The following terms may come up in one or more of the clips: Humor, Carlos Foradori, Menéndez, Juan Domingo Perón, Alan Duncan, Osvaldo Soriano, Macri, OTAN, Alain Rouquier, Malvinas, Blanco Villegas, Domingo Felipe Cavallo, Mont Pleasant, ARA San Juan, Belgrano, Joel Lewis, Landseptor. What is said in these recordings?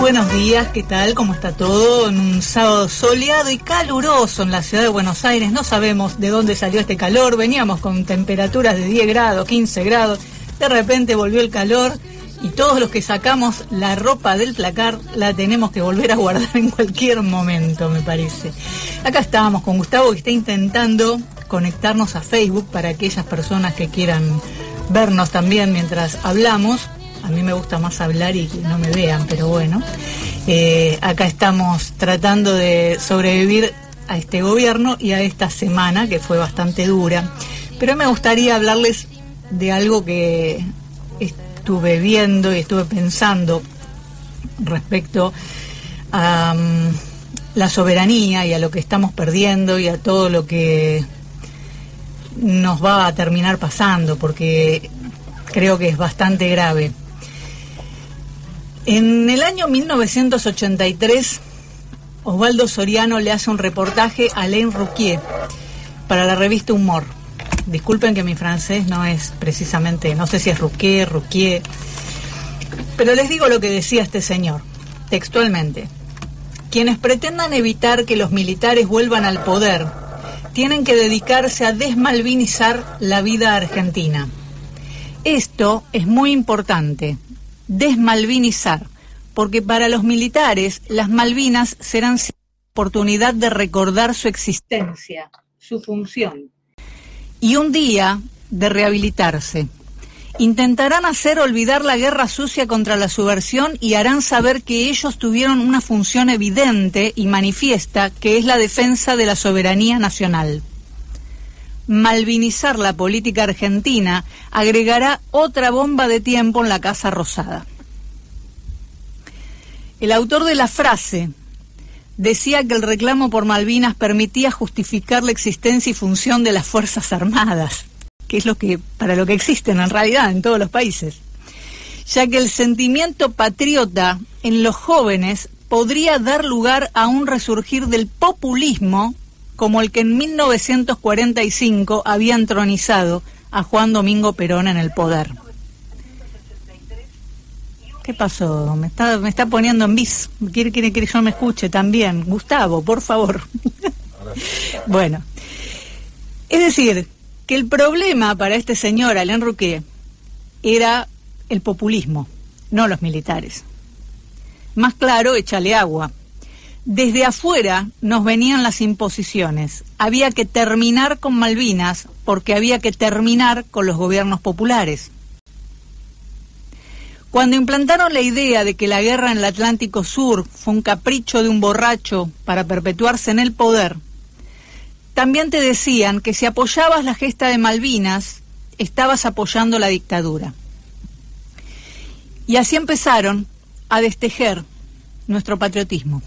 Buenos días, ¿qué tal? ¿Cómo está todo? En un sábado soleado y caluroso en la ciudad de Buenos Aires. No sabemos de dónde salió este calor. Veníamos con temperaturas de 10 grados, 15 grados. De repente volvió el calor y todos los que sacamos la ropa del placar la tenemos que volver a guardar en cualquier momento, me parece. Acá estábamos con Gustavo, que está intentando conectarnos a Facebook para aquellas personas que quieran vernos también mientras hablamos. A mí me gusta más hablar y que no me vean, pero bueno. Acá estamos tratando de sobrevivir a este gobierno y a esta semana, que fue bastante dura. Pero me gustaría hablarles de algo que estuve viendo y estuve pensando respecto a la soberanía y a lo que estamos perdiendo y a todo lo que nos va a terminar pasando, porque creo que es bastante grave. En el año 1983, Osvaldo Soriano le hace un reportaje a Alain Rouquier para la revista Humor. Disculpen que mi francés no es precisamente, no sé si es Rouquier, pero les digo lo que decía este señor, textualmente. Quienes pretendan evitar que los militares vuelvan al poder, tienen que dedicarse a desmalvinizar la vida argentina. Esto es muy importante. Desmalvinizar, porque para los militares las Malvinas serán siempre una oportunidad de recordar su existencia, su función, y un día de rehabilitarse. Intentarán hacer olvidar la guerra sucia contra la subversión y harán saber que ellos tuvieron una función evidente y manifiesta, que es la defensa de la soberanía nacional. Malvinizar la política argentina agregará otra bomba de tiempo en la Casa Rosada. El autor de la frase decía que el reclamo por Malvinas permitía justificar la existencia y función de las Fuerzas Armadas, que es lo que, para lo que existen en realidad en todos los países, ya que el sentimiento patriota en los jóvenes podría dar lugar a un resurgir del populismo como el que en 1945 había entronizado a Juan Domingo Perón en el poder. ¿Qué pasó? Me está poniendo en bis. Quiere que yo me escuche también. Gustavo, por favor. Bueno. Es decir, que el problema para este señor, Alain Rouquier, era el populismo, no los militares. Más claro, échale agua. Desde afuera nos venían las imposiciones. Había que terminar con Malvinas porque había que terminar con los gobiernos populares. Cuando implantaron la idea de que la guerra en el Atlántico Sur fue un capricho de un borracho para perpetuarse en el poder, también te decían que si apoyabas la gesta de Malvinas, estabas apoyando la dictadura. Y así empezaron a destejer nuestro patriotismo.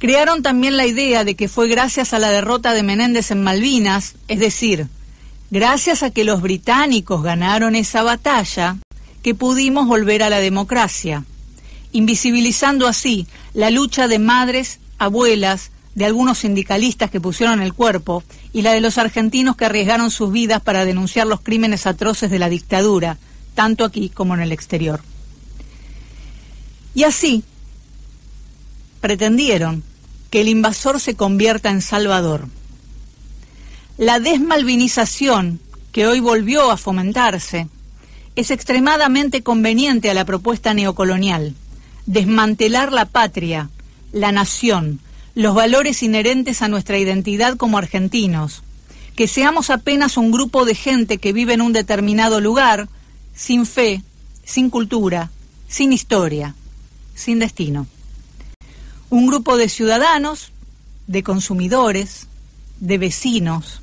Crearon también la idea de que fue gracias a la derrota de Menéndez en Malvinas, es decir, gracias a que los británicos ganaron esa batalla, que pudimos volver a la democracia, invisibilizando así la lucha de madres, abuelas, de algunos sindicalistas que pusieron el cuerpo, y la de los argentinos que arriesgaron sus vidas para denunciar los crímenes atroces de la dictadura, tanto aquí como en el exterior. Y así pretendieron que el invasor se convierta en salvador. La desmalvinización, que hoy volvió a fomentarse, es extremadamente conveniente a la propuesta neocolonial. Desmantelar la patria, la nación, los valores inherentes a nuestra identidad como argentinos. Que seamos apenas un grupo de gente que vive en un determinado lugar, sin fe, sin cultura, sin historia, sin destino. Un grupo de ciudadanos, de consumidores, de vecinos,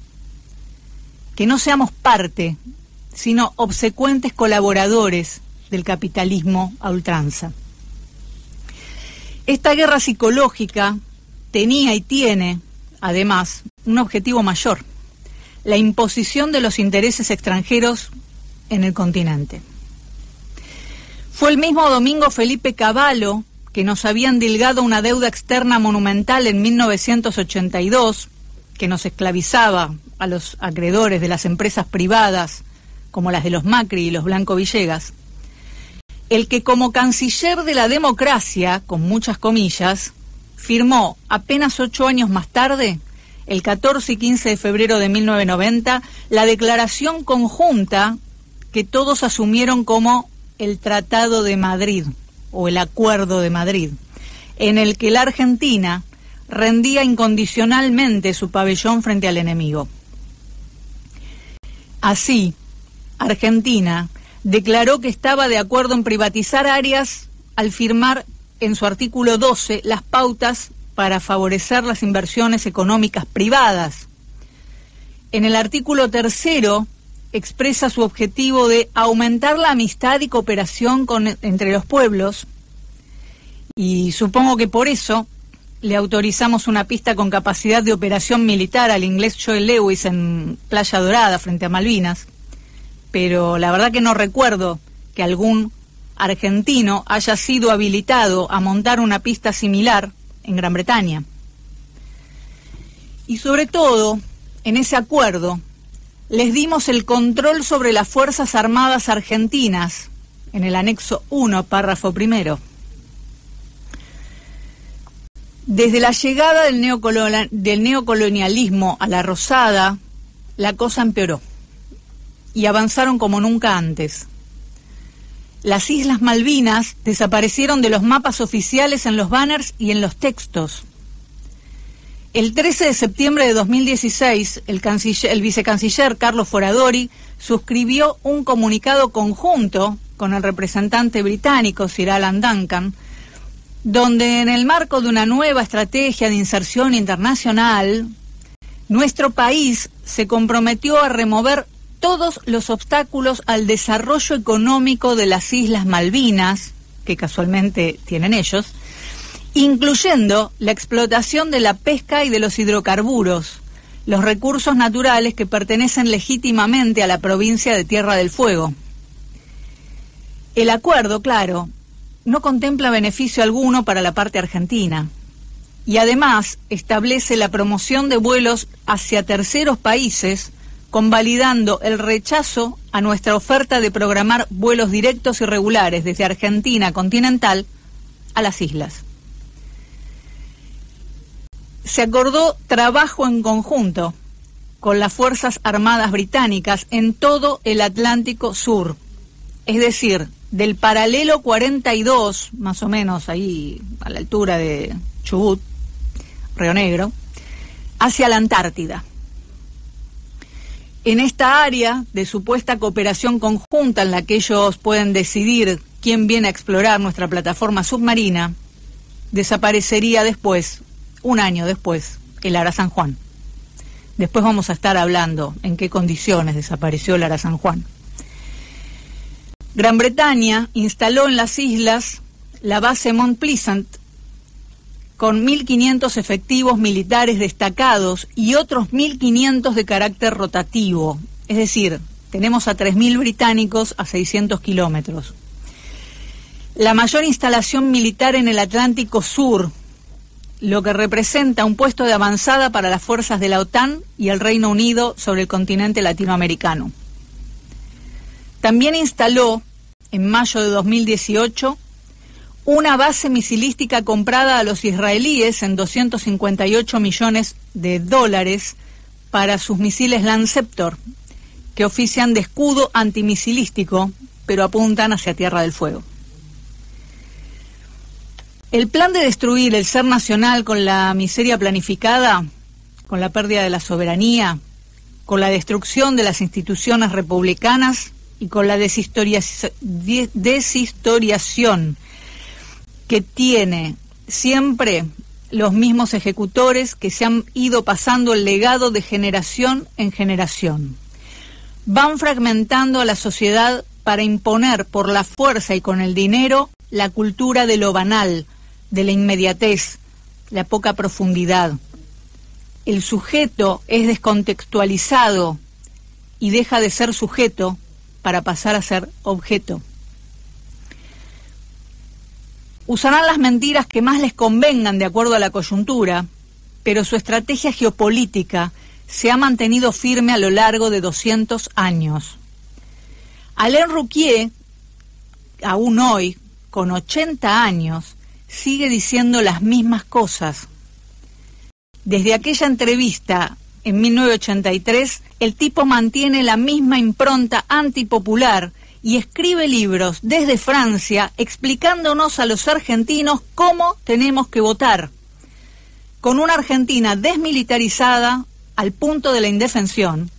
que no seamos parte, sino obsecuentes colaboradores del capitalismo a ultranza. Esta guerra psicológica tenía y tiene, además, un objetivo mayor: la imposición de los intereses extranjeros en el continente. Fue el mismo Domingo Felipe Cavallo, que nos habían dilgado una deuda externa monumental en 1982, que nos esclavizaba a los acreedores de las empresas privadas, como las de los Macri y los Blanco Villegas, el que como canciller de la democracia, con muchas comillas, firmó apenas 8 años más tarde, el 14 y 15 de febrero de 1990, la declaración conjunta que todos asumieron como el Tratado de Madrid, o el Acuerdo de Madrid, en el que la Argentina rendía incondicionalmente su pabellón frente al enemigo. Así, Argentina declaró que estaba de acuerdo en privatizar áreas al firmar en su artículo 12 las pautas para favorecer las inversiones económicas privadas. En el artículo 3 expresa su objetivo de aumentar la amistad y cooperación entre los pueblos, y supongo que por eso le autorizamos una pista con capacidad de operación militar al inglés Joel Lewis en Playa Dorada frente a Malvinas, pero la verdad que no recuerdo que algún argentino haya sido habilitado a montar una pista similar en Gran Bretaña. Y sobre todo, en ese acuerdo, les dimos el control sobre las Fuerzas Armadas Argentinas, en el anexo 1, párrafo primero. Desde la llegada del neocolonialismo a la Rosada, la cosa empeoró, y avanzaron como nunca antes. Las Islas Malvinas desaparecieron de los mapas oficiales, en los banners y en los textos. El 13 de septiembre de 2016, el vicecanciller Carlos Foradori suscribió un comunicado conjunto con el representante británico Sir Alan Duncan, donde, en el marco de una nueva estrategia de inserción internacional, nuestro país se comprometió a remover todos los obstáculos al desarrollo económico de las Islas Malvinas, que casualmente tienen ellos, incluyendo la explotación de la pesca y de los hidrocarburos, los recursos naturales que pertenecen legítimamente a la provincia de Tierra del Fuego. El acuerdo, claro, no contempla beneficio alguno para la parte argentina, y además establece la promoción de vuelos hacia terceros países, convalidando el rechazo a nuestra oferta de programar vuelos directos y regulares desde Argentina continental a las islas. Se acordó trabajo en conjunto con las Fuerzas Armadas Británicas en todo el Atlántico Sur, es decir, del paralelo 42, más o menos ahí a la altura de Chubut, Río Negro, hacia la Antártida. En esta área de supuesta cooperación conjunta en la que ellos pueden decidir quién viene a explorar nuestra plataforma submarina, desaparecería después, un año después, el ARA San Juan. Después vamos a estar hablando en qué condiciones desapareció el ARA San Juan. Gran Bretaña instaló en las islas la base Mont Pleasant con 1.500 efectivos militares destacados y otros 1.500 de carácter rotativo. Es decir, tenemos a 3.000 británicos a 600 kilómetros. La mayor instalación militar en el Atlántico Sur, lo que representa un puesto de avanzada para las fuerzas de la OTAN y el Reino Unido sobre el continente latinoamericano. También instaló, en mayo de 2018, una base misilística comprada a los israelíes en $258 millones para sus misiles Landseptor, que ofician de escudo antimisilístico, pero apuntan hacia Tierra del Fuego. El plan de destruir el ser nacional con la miseria planificada, con la pérdida de la soberanía, con la destrucción de las instituciones republicanas y con la deshistoriación que tiene siempre los mismos ejecutores que se han ido pasando el legado de generación en generación. Van fragmentando a la sociedad para imponer por la fuerza y con el dinero la cultura de lo banal, de la inmediatez, la poca profundidad. El sujeto es descontextualizado y deja de ser sujeto para pasar a ser objeto. Usarán las mentiras que más les convengan de acuerdo a la coyuntura, pero su estrategia geopolítica se ha mantenido firme a lo largo de 200 años. Alain Rouquier, aún hoy, con 80 años, sigue diciendo las mismas cosas. Desde aquella entrevista en 1983, el tipo mantiene la misma impronta antipopular y escribe libros desde Francia explicándonos a los argentinos cómo tenemos que votar, con una Argentina desmilitarizada al punto de la indefensión,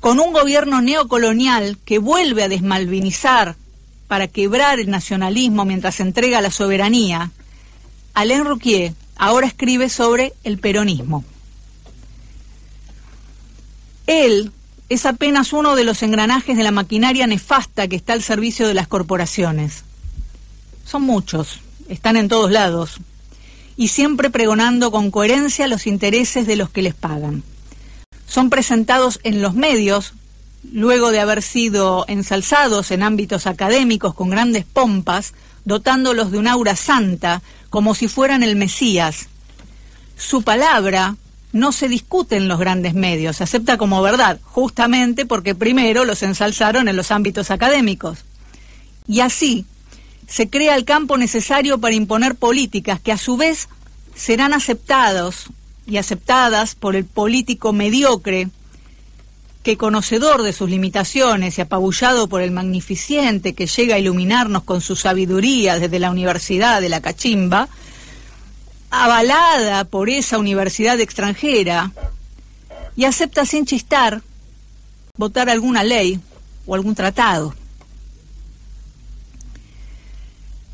con un gobierno neocolonial que vuelve a desmalvinizar para quebrar el nacionalismo mientras entrega la soberanía. Alain Rouquier ahora escribe sobre el peronismo. Él es apenas uno de los engranajes de la maquinaria nefasta que está al servicio de las corporaciones. Son muchos, están en todos lados, y siempre pregonando con coherencia los intereses de los que les pagan. Son presentados en los medios, luego de haber sido ensalzados en ámbitos académicos con grandes pompas, dotándolos de una aura santa, como si fueran el Mesías. Su palabra no se discute en los grandes medios, se acepta como verdad, justamente porque primero los ensalzaron en los ámbitos académicos. Y así se crea el campo necesario para imponer políticas que a su vez serán aceptados y aceptadas por el político mediocre que, conocedor de sus limitaciones y apabullado por el magnificente que llega a iluminarnos con su sabiduría desde la Universidad de la Cachimba, avalada por esa universidad extranjera, y acepta sin chistar votar alguna ley o algún tratado.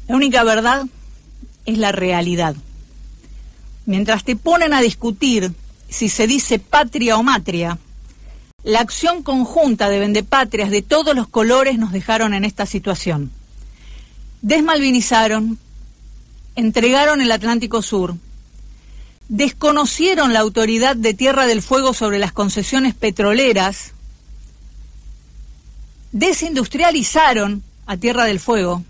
La única verdad es la realidad. Mientras te ponen a discutir si se dice patria o matria, la acción conjunta de vendepatrias de todos los colores nos dejaron en esta situación. Desmalvinizaron, entregaron el Atlántico Sur, desconocieron la autoridad de Tierra del Fuego sobre las concesiones petroleras, desindustrializaron a Tierra del Fuego,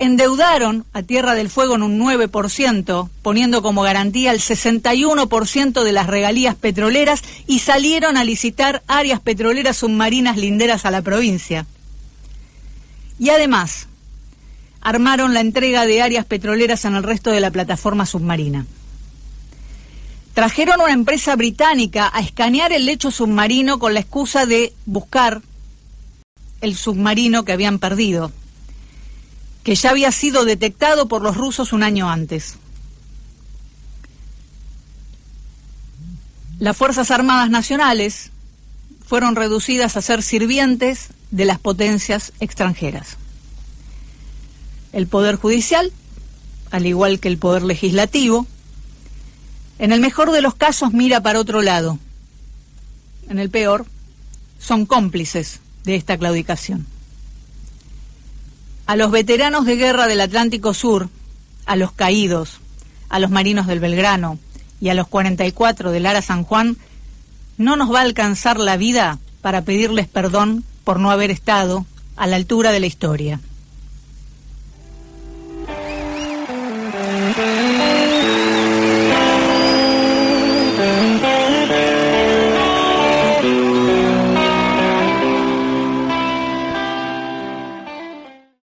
endeudaron a Tierra del Fuego en un 9%, poniendo como garantía el 61% de las regalías petroleras, y salieron a licitar áreas petroleras submarinas linderas a la provincia. Y además armaron la entrega de áreas petroleras en el resto de la plataforma submarina. Trajeron una empresa británica a escanear el lecho submarino con la excusa de buscar el submarino que habían perdido, que ya había sido detectado por los rusos un año antes. Las Fuerzas Armadas Nacionales fueron reducidas a ser sirvientes de las potencias extranjeras. El Poder Judicial, al igual que el Poder Legislativo, en el mejor de los casos mira para otro lado. En el peor, son cómplices de esta claudicación. A los veteranos de guerra del Atlántico Sur, a los caídos, a los marinos del Belgrano y a los 44 del ARA San Juan, no nos va a alcanzar la vida para pedirles perdón por no haber estado a la altura de la historia.